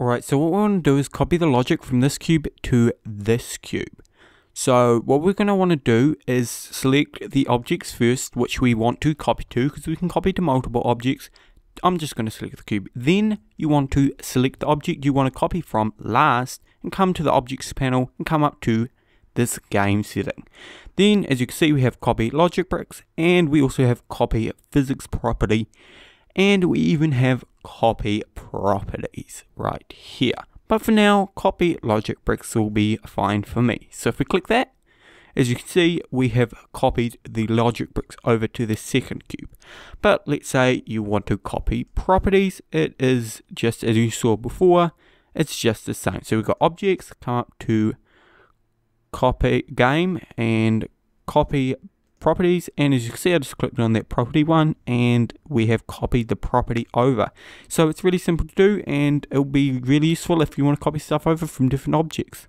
Alright, so what we want to do is copy the logic from this cube to this cube. So what we're going to want to do is select the objects first which we want to copy to, because we can copy to multiple objects. I'm just going to select the cube. Then you want to select the object you want to copy from last and come to the objects panel and come up to this game setting. Then as you can see, we have copy logic bricks, and we also have copy physics property, and we even have copy properties right here. But for now, copy logic bricks will be fine for me. So if we click that, as you can see, we have copied the logic bricks over to the second cube. But let's say you want to copy properties. It is just as you saw before. It's just the same. So we've got objects, come up to copy game and copy properties, and as you can see I just clicked on that property one and we have copied the property over. So it's really simple to do, and it'll be really useful if you want to copy stuff over from different objects.